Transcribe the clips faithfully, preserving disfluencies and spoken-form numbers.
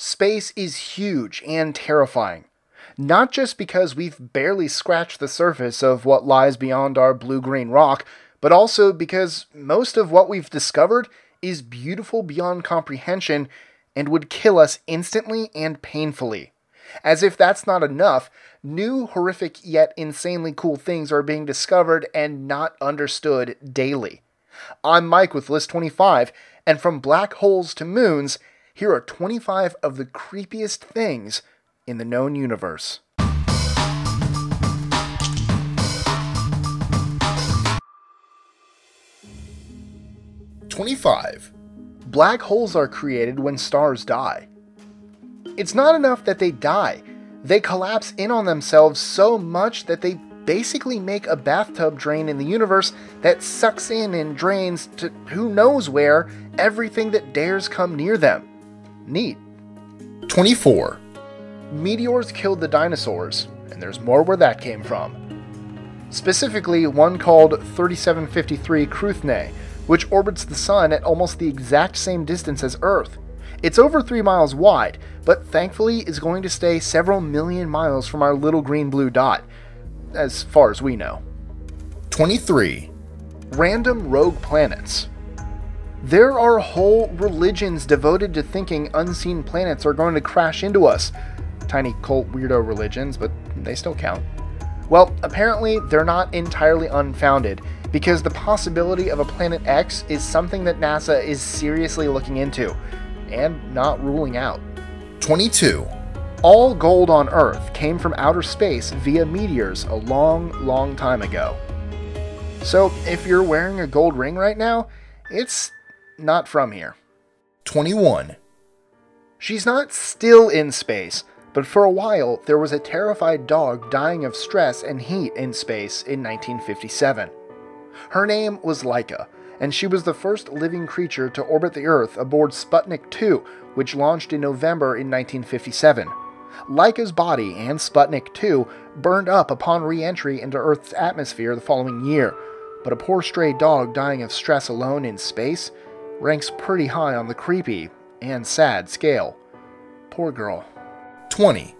Space is huge and terrifying, not just because we've barely scratched the surface of what lies beyond our blue-green rock, but also because most of what we've discovered is beautiful beyond comprehension and would kill us instantly and painfully. As if that's not enough, new, horrific, yet insanely cool things are being discovered and not understood daily. I'm Mike with List twenty-five, and from black holes to moons, here are twenty-five of the creepiest things in the known universe. twenty-five. Black holes are created when stars die. It's not enough that they die. They collapse in on themselves so much that they basically make a bathtub drain in the universe that sucks in and drains to who knows where everything that dares come near them. Neat. twenty-four. Meteors killed the dinosaurs, and there's more where that came from. Specifically, one called thirty-seven fifty-three Cruithne, which orbits the Sun at almost the exact same distance as Earth. It's over three miles wide, but thankfully is going to stay several million miles from our little green-blue dot, as far as we know. twenty-three. Random rogue planets. There are whole religions devoted to thinking unseen planets are going to crash into us. Tiny cult weirdo religions, but they still count. Well, apparently they're not entirely unfounded, because the possibility of a Planet X is something that NASA is seriously looking into, and not ruling out. twenty-two. All gold on Earth came from outer space via meteors a long, long time ago. So if you're wearing a gold ring right now, it's not from here. twenty-one. She's not still in space, but for a while there was a terrified dog dying of stress and heat in space in nineteen fifty-seven. Her name was Laika, and she was the first living creature to orbit the Earth aboard Sputnik two, which launched in November in nineteen fifty-seven. Laika's body and Sputnik two burned up upon re-entry into Earth's atmosphere the following year, but a poor stray dog dying of stress alone in space ranks pretty high on the creepy and sad scale. Poor girl. twenty.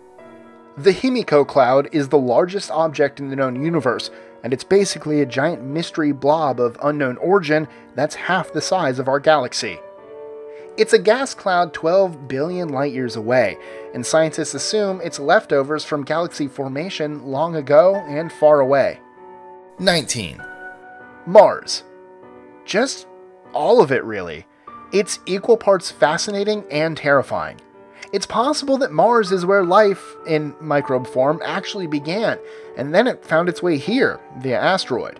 The Himiko Cloud is the largest object in the known universe, and it's basically a giant mystery blob of unknown origin that's half the size of our galaxy. It's a gas cloud twelve billion light-years away, and scientists assume it's leftovers from galaxy formation long ago and far away. nineteen. Mars. Just all of it, really. It's equal parts fascinating and terrifying. It's possible that Mars is where life, in microbe form, actually began, and then it found its way here, via asteroid.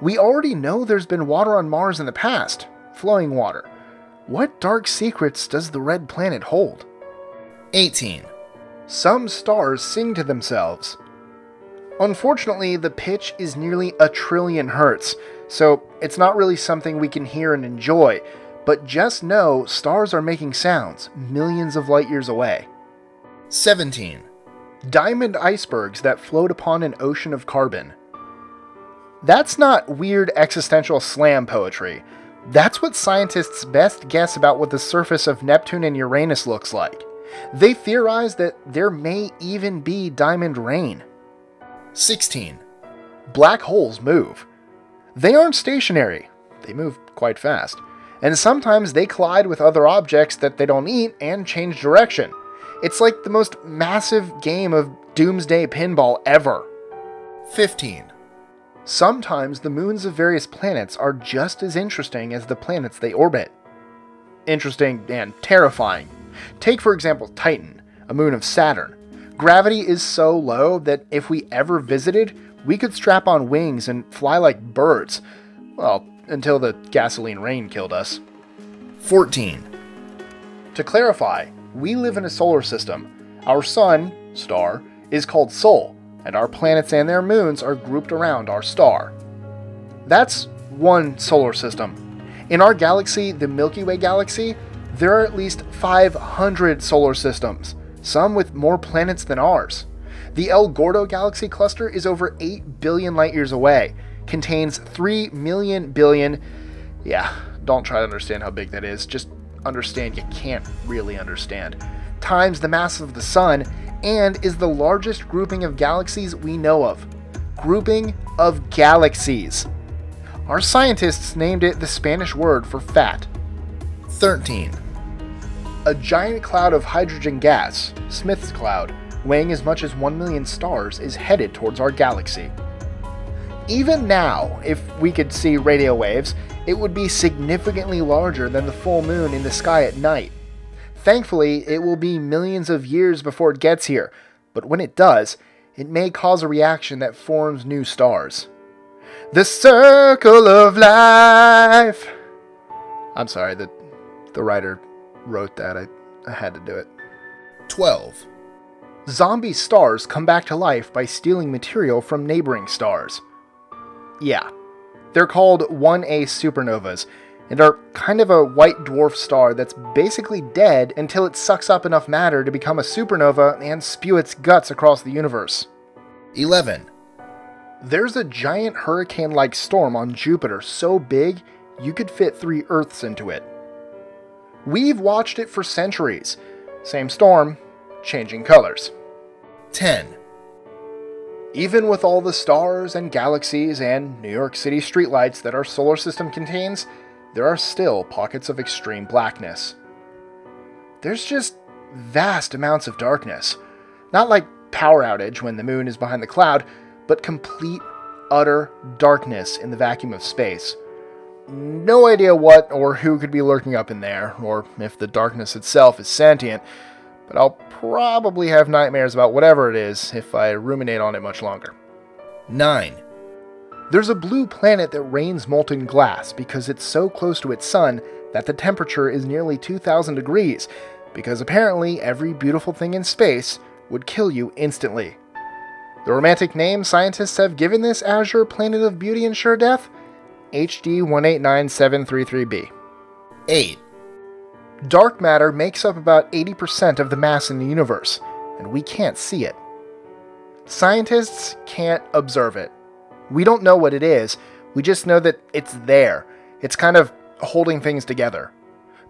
We already know there's been water on Mars in the past, flowing water. What dark secrets does the red planet hold? eighteen. Some stars sing to themselves. Unfortunately, the pitch is nearly a trillion hertz, so it's not really something we can hear and enjoy. But just know, stars are making sounds millions of light years away. seventeen. Diamond icebergs that float upon an ocean of carbon. That's not weird existential slam poetry. That's what scientists' best guess about what the surface of Neptune and Uranus looks like. They theorize that there may even be diamond rain. sixteen. Black holes move. They aren't stationary. They move quite fast. And sometimes they collide with other objects that they don't eat and change direction. It's like the most massive game of doomsday pinball ever. fifteen. Sometimes the moons of various planets are just as interesting as the planets they orbit. Interesting and terrifying. Take, for example, Titan, a moon of Saturn. Gravity is so low that if we ever visited, we could strap on wings and fly like birds. Well, until the gasoline rain killed us. fourteen. To clarify, we live in a solar system. Our sun, star, is called Sol, and our planets and their moons are grouped around our star. That's one solar system. In our galaxy, the Milky Way Galaxy, there are at least five hundred solar systems, some with more planets than ours. The El Gordo Galaxy Cluster is over eight billion light-years away, contains three million billion, yeah, don't try to understand how big that is, just understand you can't really understand, times the mass of the Sun, and is the largest grouping of galaxies we know of. Grouping of galaxies. Our scientists named it the Spanish word for fat. thirteen. A giant cloud of hydrogen gas, Smith's Cloud, weighing as much as one million stars, is headed towards our galaxy. Even now, if we could see radio waves, it would be significantly larger than the full moon in the sky at night. Thankfully, it will be millions of years before it gets here, but when it does, it may cause a reaction that forms new stars. The circle of life! I'm sorry, the, the writer wrote that. I, I had to do it. twelve. Zombie stars come back to life by stealing material from neighboring stars. Yeah. They're called one A supernovas, and are kind of a white dwarf star that's basically dead until it sucks up enough matter to become a supernova and spew its guts across the universe. eleven. There's a giant hurricane-like storm on Jupiter so big, you could fit three Earths into it. We've watched it for centuries. Same storm, changing colors. ten. Even with all the stars and galaxies and New York City streetlights that our solar system contains, there are still pockets of extreme blackness. There's just vast amounts of darkness. Not like power outage when the moon is behind the cloud, but complete, utter darkness in the vacuum of space. No idea what or who could be lurking up in there, or if the darkness itself is sentient, but I'll probably have nightmares about whatever it is if I ruminate on it much longer. nine. There's a blue planet that rains molten glass because it's so close to its sun that the temperature is nearly two thousand degrees, because apparently every beautiful thing in space would kill you instantly. The romantic name scientists have given this azure planet of beauty and sure death? H D one eight nine seven three three B. eight. Dark matter makes up about eighty percent of the mass in the universe, and we can't see it. Scientists can't observe it. We don't know what it is, we just know that it's there. It's kind of holding things together.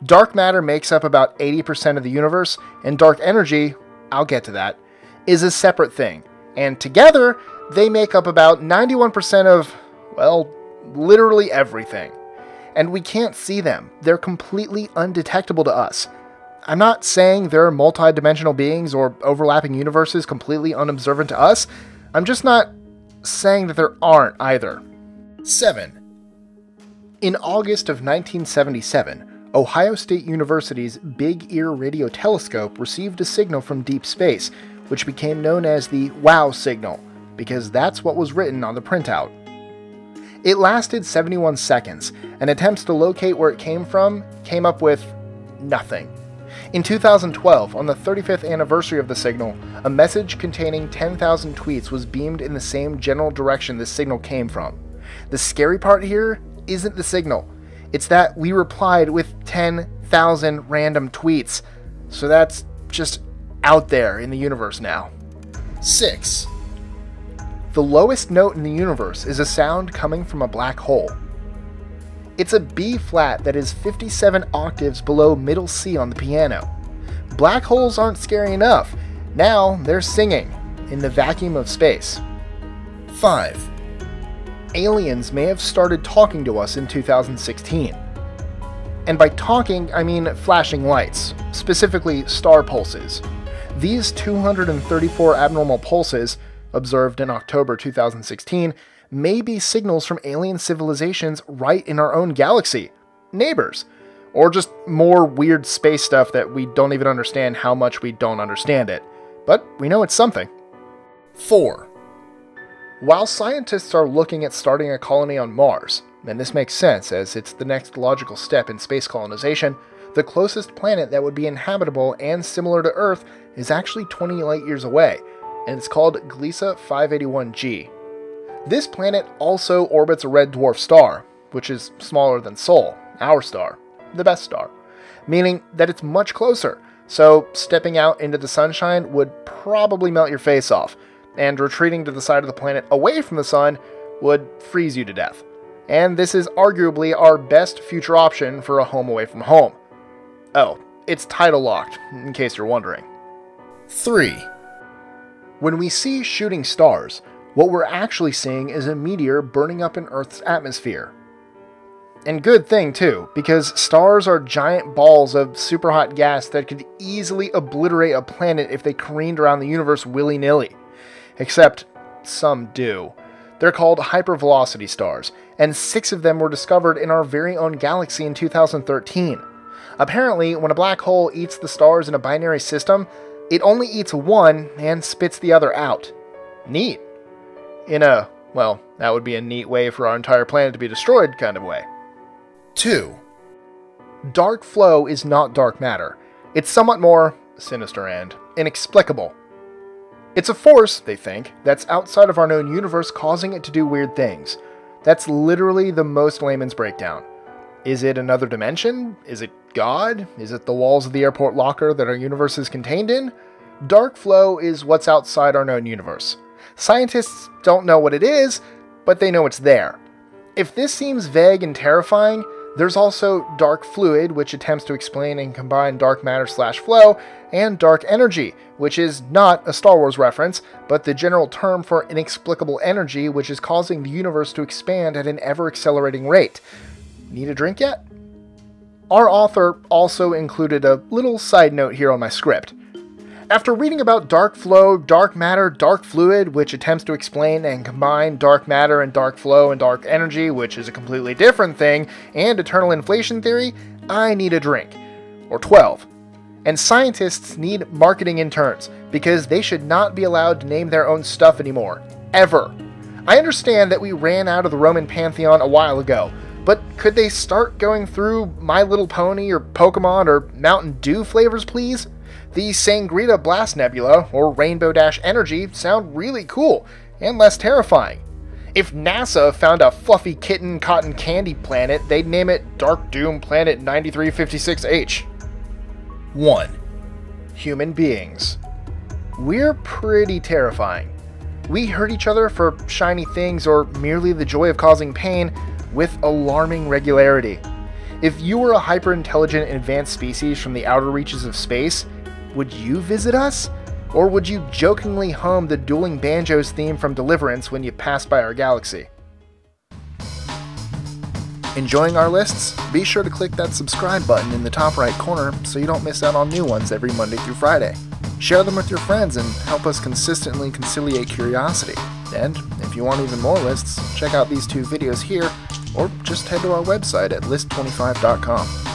Dark matter makes up about eighty percent of the universe, and dark energy, I'll get to that, is a separate thing. And together, they make up about ninety-one percent of, well, literally everything. And we can't see them. They're completely undetectable to us. I'm not saying they're multi-dimensional beings or overlapping universes completely unobservant to us. I'm just not saying that there aren't either. seven. In August of nineteen seventy-seven, Ohio State University's Big Ear radio telescope received a signal from deep space, which became known as the WOW signal, because that's what was written on the printout. It lasted seventy-one seconds, and attempts to locate where it came from came up with nothing. In two thousand twelve, on the thirty-fifth anniversary of the signal, a message containing ten thousand tweets was beamed in the same general direction the signal came from. The scary part here isn't the signal, it's that we replied with ten thousand random tweets, so that's just out there in the universe now. six. The lowest note in the universe is a sound coming from a black hole. It's a B flat that is fifty-seven octaves below middle C on the piano. Black holes aren't scary enough. Now they're singing in the vacuum of space. five. Aliens may have started talking to us in two thousand sixteen. And by talking, I mean flashing lights, specifically star pulses. These two hundred thirty-four abnormal pulses, observed in October two thousand sixteen, may be signals from alien civilizations right in our own galaxy, neighbors, or just more weird space stuff that we don't even understand how much we don't understand it, but we know it's something. four. While scientists are looking at starting a colony on Mars, and this makes sense as it's the next logical step in space colonization, the closest planet that would be inhabitable and similar to Earth is actually twenty light years away, and it's called Gliese five eighty-one G. This planet also orbits a red dwarf star, which is smaller than Sol, our star, the best star, meaning that it's much closer, so stepping out into the sunshine would probably melt your face off, and retreating to the side of the planet away from the sun would freeze you to death. And this is arguably our best future option for a home away from home. Oh, It's title locked, in case you're wondering. three. When we see shooting stars, what we're actually seeing is a meteor burning up in Earth's atmosphere. And good thing, too, because stars are giant balls of superhot gas that could easily obliterate a planet if they careened around the universe willy-nilly. Except, some do. They're called hypervelocity stars, and six of them were discovered in our very own galaxy in two thousand thirteen. Apparently, when a black hole eats the stars in a binary system, it only eats one and spits the other out. Neat. In a, well, that would be a neat way for our entire planet to be destroyed kind of way. two. Dark flow is not dark matter. It's somewhat more sinister and inexplicable. It's a force, they think, that's outside of our known universe causing it to do weird things. That's literally the most layman's breakdown. Is it another dimension? Is it God? Is it the walls of the airport locker that our universe is contained in? Dark flow is what's outside our known universe. Scientists don't know what it is, but they know it's there. If this seems vague and terrifying, there's also dark fluid, which attempts to explain and combine dark matter slash flow, and dark energy, which is not a Star Wars reference, but the general term for inexplicable energy which is causing the universe to expand at an ever-accelerating rate. Need a drink yet? Our author also included a little side note here on my script. After reading about dark flow, dark matter, dark fluid, which attempts to explain and combine dark matter and dark flow and dark energy, which is a completely different thing, and eternal inflation theory, I need a drink. Or twelve. And scientists need marketing interns, because they should not be allowed to name their own stuff anymore. Ever. I understand that we ran out of the Roman pantheon a while ago, but could they start going through My Little Pony or Pokemon or Mountain Dew flavors, please? The Sangrita Blast Nebula or Rainbow Dash Energy sound really cool and less terrifying. If NASA found a fluffy kitten cotton candy planet, they'd name it Dark Doom Planet ninety-three fifty-six H. one. Human beings. We're pretty terrifying. We hurt each other for shiny things or merely the joy of causing pain with alarming regularity. If you were a hyper-intelligent and advanced species from the outer reaches of space, would you visit us? Or would you jokingly hum the Dueling Banjos theme from Deliverance when you pass by our galaxy? Enjoying our lists? Be sure to click that subscribe button in the top right corner so you don't miss out on new ones every Monday through Friday. Share them with your friends and help us consistently conciliate curiosity. And if you want even more lists, check out these two videos here, or just head to our website at list twenty-five dot com.